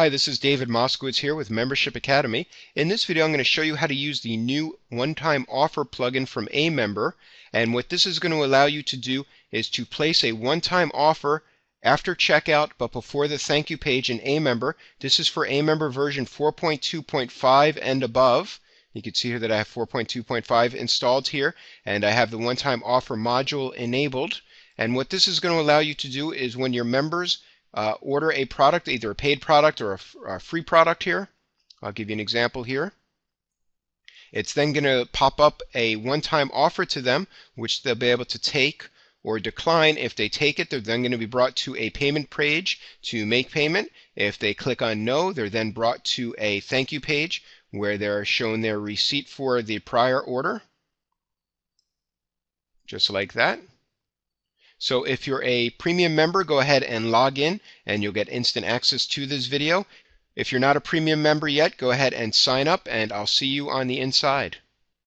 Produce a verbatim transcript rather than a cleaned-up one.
Hi, this is David Moskowitz here with Membership Academy. In this video, I'm going to show you how to use the new one-time offer plugin from aMember. And what this is going to allow you to do is to place a one-time offer after checkout, but before the thank you page in aMember. This is for aMember version four point two point five and above. You can see here that I have four point two point five installed here, and I have the one-time offer module enabled. And what this is going to allow you to do is when your members Uh, order a product, either a paid product or a, a free product here. I'll give you an example here. It's then going to pop up a one-time offer to them, which they'll be able to take or decline. If they take it, they're then going to be brought to a payment page to make payment. If they click on no, they're then brought to a thank you page where they're shown their receipt for the prior order. Just like that. So if you're a premium member, go ahead and log in and you'll get instant access to this video. If you're not a premium member yet, go ahead and sign up, and I'll see you on the inside.